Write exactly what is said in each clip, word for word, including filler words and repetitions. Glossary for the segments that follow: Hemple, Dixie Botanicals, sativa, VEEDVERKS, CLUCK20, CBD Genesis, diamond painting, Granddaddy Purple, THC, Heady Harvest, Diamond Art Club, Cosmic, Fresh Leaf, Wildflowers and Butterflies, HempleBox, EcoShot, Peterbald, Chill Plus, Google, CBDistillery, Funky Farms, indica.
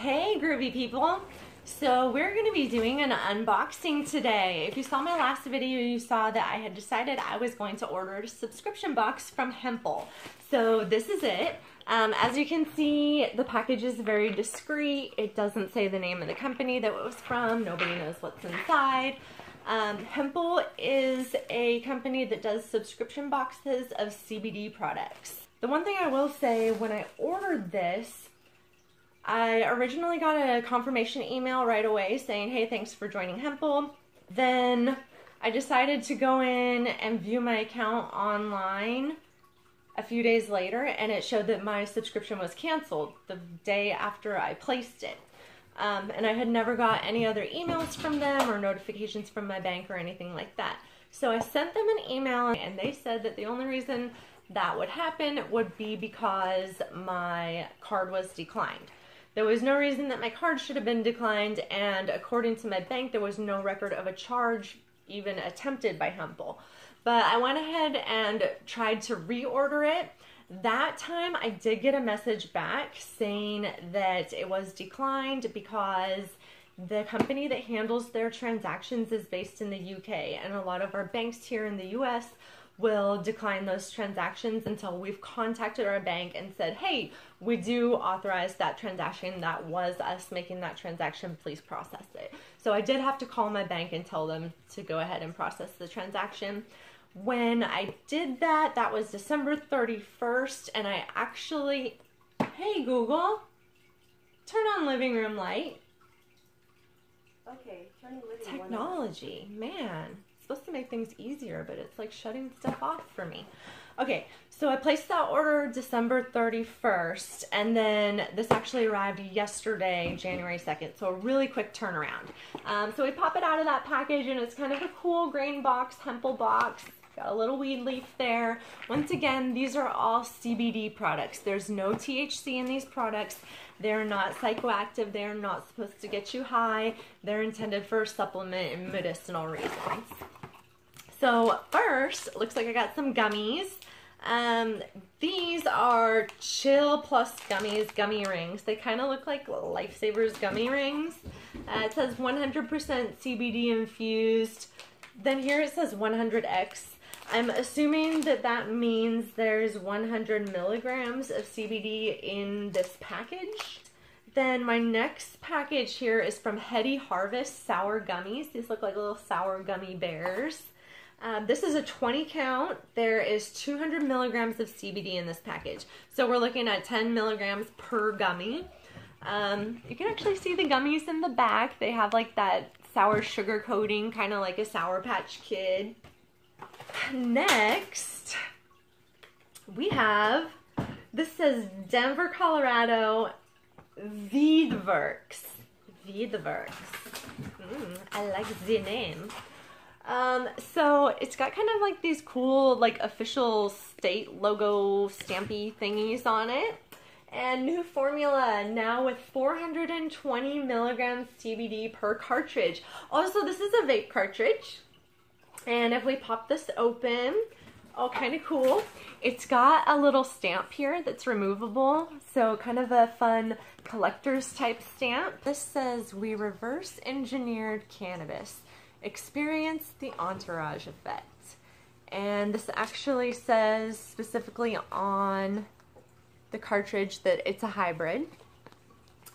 Hey groovy people, so we're going to be doing an unboxing today. If you saw my last video, you saw that I had decided I was going to order a subscription box from Hemple. So this is it. Um, as you can see, the package is very discreet. It doesn't say the name of the company that it was from. Nobody knows what's inside. Um, Hemple is a company that does subscription boxes of C B D products. The one thing I will say, when I ordered this, I originally got a confirmation email right away saying, hey, thanks for joining Hemple. Then I decided to go in and view my account online a few days later, and it showed that my subscription was canceled the day after I placed it. Um, and I had never got any other emails from them or notifications from my bank or anything like that. So I sent them an email, and they said that the only reason that would happen would be because my card was declined. There was no reason that my card should have been declined, and according to my bank, there was no record of a charge even attempted by Hemple. But I went ahead and tried to reorder it. That time I did get a message back saying that it was declined because the company that handles their transactions is based in the U K, and a lot of our banks here in the U S will decline those transactions until we've contacted our bank and said, hey, we do authorize that transaction. That was us making that transaction. Please process it. So I did have to call my bank and tell them to go ahead and process the transaction. When I did that, that was December thirty-first, and I actually, hey Google, turn on living room light. Okay, turn the living room light. Technology, man. Supposed to make things easier, but it's like shutting stuff off for me. Okay, so I placed that order December thirty-first, and then this actually arrived yesterday, January second, so a really quick turnaround. Um, so we pop it out of that package, and it's kind of a cool grain box, Hemple box. Got a little weed leaf there. Once again, these are all C B D products. There's no T H C in these products. They're not psychoactive. They're not supposed to get you high. They're intended for supplement and medicinal reasons. So first, looks like I got some gummies. Um, these are Chill Plus gummies, gummy rings. They kind of look like Lifesavers gummy rings. Uh, it says one hundred percent C B D infused. Then here it says one hundred X. I'm assuming that that means there's one hundred milligrams of C B D in this package. Then my next package here is from Heady Harvest Sour Gummies. These look like little sour gummy bears. Um, this is a twenty count. There is two hundred milligrams of C B D in this package. So we're looking at ten milligrams per gummy. Um, you can actually see the gummies in the back. They have like that sour sugar coating, kind of like a Sour Patch Kid. Next, we have, this says Denver, Colorado, VEEDVERKS. VEEDVERKS. Mm, I like the name. Um, so it's got kind of like these cool, like official state logo stampy thingies on it. And new formula, now with four hundred twenty milligrams C B D per cartridge. Also, this is a vape cartridge. And if we pop this open, oh, kind of cool. It's got a little stamp here that's removable. So kind of a fun collector's type stamp. This says, we reverse engineered cannabis. Experience the entourage effect. And this actually says specifically on the cartridge that it's a hybrid.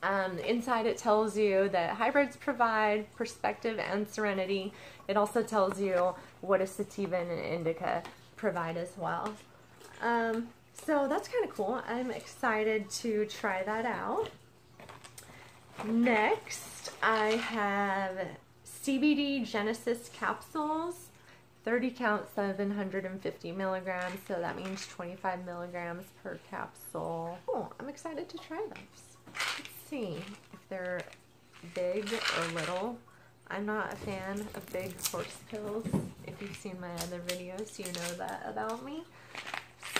Um, inside it tells you that hybrids provide perspective and serenity. It also tells you what a sativa and an indica provide as well. Um, so that's kind of cool. I'm excited to try that out. Next, I have C B D Genesis capsules, thirty count, seven hundred fifty milligrams, so that means twenty-five milligrams per capsule. Oh, I'm excited to try those. Let's see if they're big or little. I'm not a fan of big horse pills. If you've seen my other videos, you know that about me.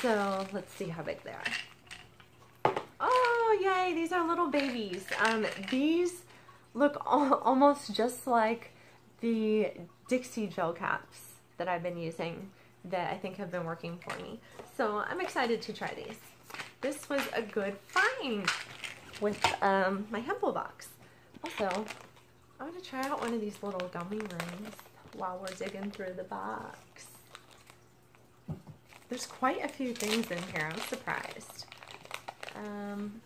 So let's see how big they are. Oh, yay, these are little babies. Um, these look al- almost just like the Dixie gel caps that I've been using that I think have been working for me. So I'm excited to try these. This was a good find. with um, my HempleBox. Also, I'm going to try out one of these little gummy rings while we're digging through the box. There's quite a few things in here. I'm surprised. Um,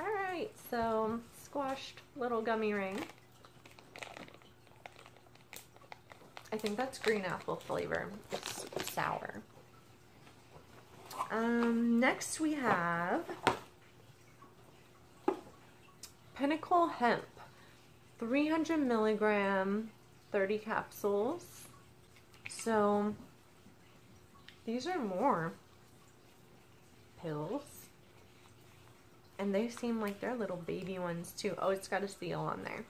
Alright, so squashed little gummy ring. I think that's green apple flavor. It's sour. Um, next we have Pinnacle Hemp. three hundred milligram, thirty capsules. So these are more pills. And they seem like they're little baby ones too. Oh, it's got a seal on there.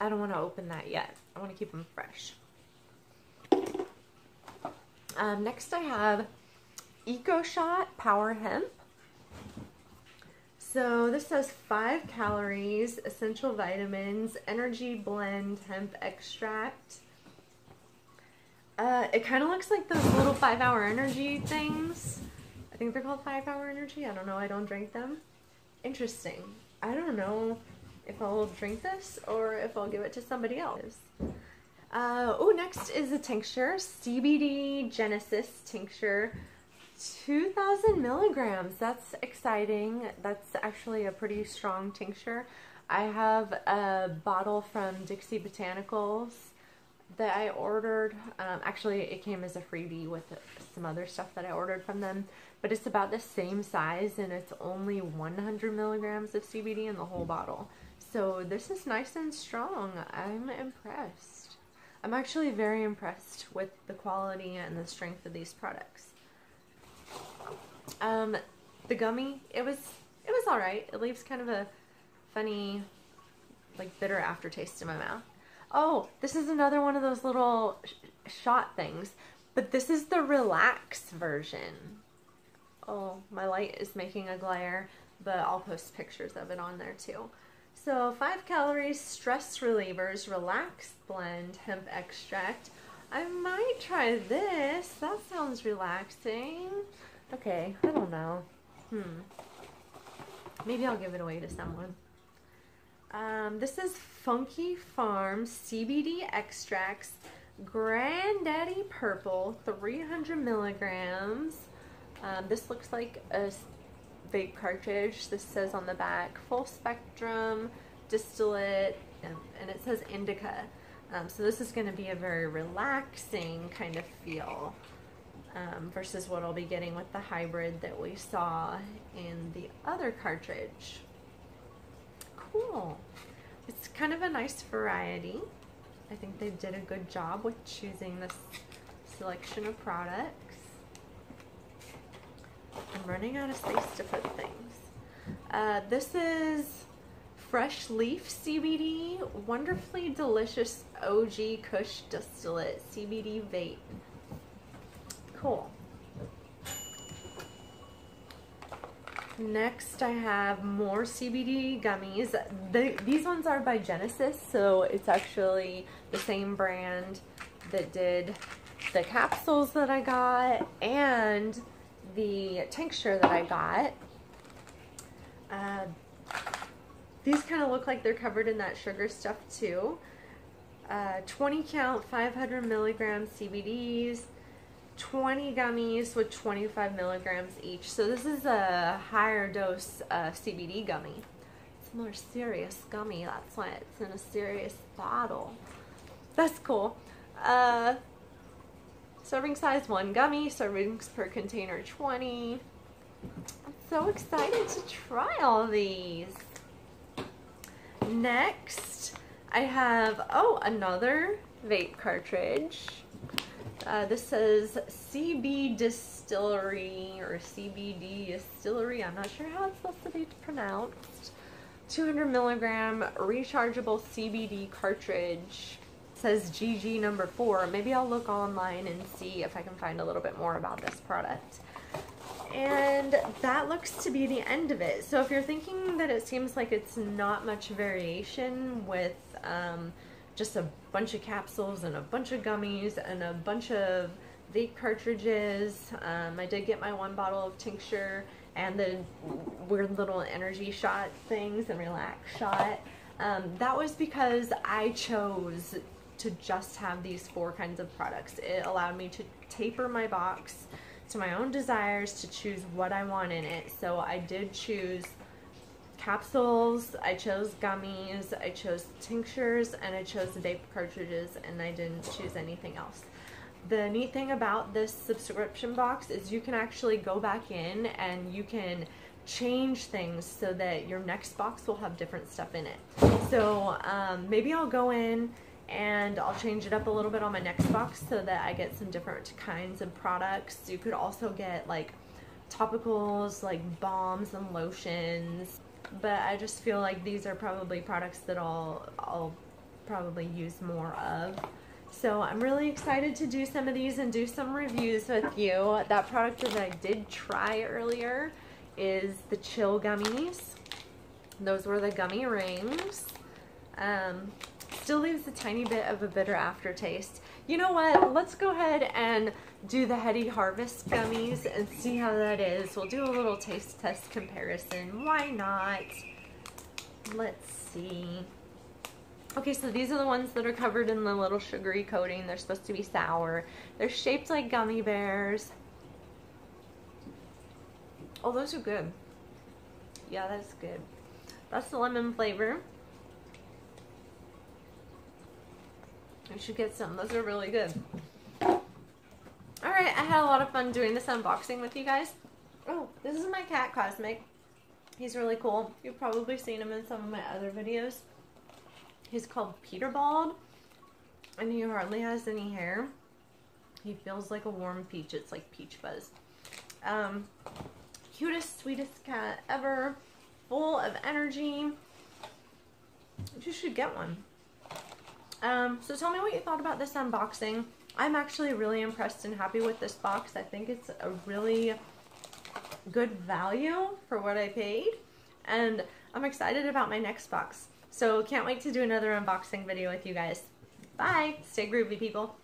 I don't want to open that yet. I want to keep them fresh. Um, next I have EcoShot Power Hemp. So this has five calories, essential vitamins, energy blend, hemp extract. Uh, it kind of looks like those little five hour energy things. I think they're called five hour energy. I don't know. I don't drink them. Interesting. I don't know if I'll drink this or if I'll give it to somebody else. Uh, oh, next is a tincture. C B D Genesis tincture. two thousand milligrams. That's exciting. That's actually a pretty strong tincture. I have a bottle from Dixie Botanicals that I ordered. Um, actually, it came as a freebie with some other stuff that I ordered from them, but it's about the same size and it's only one hundred milligrams of C B D in the whole bottle. So this is nice and strong. I'm impressed. I'm actually very impressed with the quality and the strength of these products. Um, the gummy, it was, it was all right. It leaves kind of a funny, like bitter aftertaste in my mouth. Oh, this is another one of those little sh shot things, but this is the relax version. Oh, my light is making a glare, but I'll post pictures of it on there too. So five calories, stress relievers, relax blend, hemp extract. I might try this. That sounds relaxing. Okay, I don't know. Hmm. Maybe I'll give it away to someone. Um, this is Funky Farms C B D Extracts Granddaddy Purple, three hundred milligrams. Um, this looks like a vape cartridge. This says on the back, full spectrum, distillate, and, and it says indica. Um, so this is going to be a very relaxing kind of feel um, versus what I'll be getting with the hybrid that we saw in the other cartridge. Cool. It's kind of a nice variety. I think they did a good job with choosing this selection of products. I'm running out of space to put things. Uh, this is Fresh Leaf C B D, Wonderfully Delicious O G Kush Distillate C B D Vape. Cool. Next I have more C B D gummies. The, these ones are by Genesis, so it's actually the same brand that did the capsules that I got and the tincture that I got. Uh, these kind of look like they're covered in that sugar stuff too. Uh, twenty count, five hundred milligram C B Ds. twenty gummies with twenty-five milligrams each. So this is a higher dose uh, C B D gummy. It's a more serious gummy. That's why it's in a serious bottle. That's cool. Uh, serving size one gummy. Servings per container twenty. I'm so excited to try all these. Next, I have, oh, another vape cartridge. Uh, this says C B Distillery or C B D Distillery. I'm not sure how it's supposed to be pronounced. two hundred milligram rechargeable C B D cartridge. It says G G number four. Maybe I'll look online and see if I can find a little bit more about this product. And that looks to be the end of it. So if you're thinking that it seems like it's not much variation with um, just a bunch of capsules and a bunch of gummies and a bunch of vape cartridges. Um, I did get my one bottle of tincture and the weird little energy shot things and relax shot. Um, that was because I chose to just have these four kinds of products. It allowed me to taper my box to my own desires, to choose what I want in it. So I did choose capsules, I chose gummies, I chose tinctures, and I chose the vape cartridges, and I didn't choose anything else. The neat thing about this subscription box is you can actually go back in and you can change things so that your next box will have different stuff in it. So um, maybe I'll go in and I'll change it up a little bit on my next box so that I get some different kinds of products. You could also get like topicals, like balms and lotions, but I just feel like these are probably products that I'll, I'll probably use more of. So I'm really excited to do some of these and do some reviews with you. That product that I did try earlier is the Chill Gummies. Those were the gummy rings. Um, still leaves a tiny bit of a bitter aftertaste. You know what? Let's go ahead and do the Heady Harvest gummies and see how that is. We'll do a little taste test comparison. Why not? Let's see. Okay, so these are the ones that are covered in the little sugary coating. They're supposed to be sour. They're shaped like gummy bears. Oh, those are good. Yeah, that's good. That's the lemon flavor. I should get some. Those are really good. Alright, I had a lot of fun doing this unboxing with you guys. Oh, this is my cat, Cosmic. He's really cool. You've probably seen him in some of my other videos. He's called Peterbald, and he hardly has any hair. He feels like a warm peach. It's like peach fuzz. Um, cutest, sweetest cat ever. Full of energy. You should get one. Um, so tell me what you thought about this unboxing. I'm actually really impressed and happy with this box. I think it's a really good value for what I paid, and I'm excited about my next box. So can't wait to do another unboxing video with you guys. Bye! Stay groovy, people.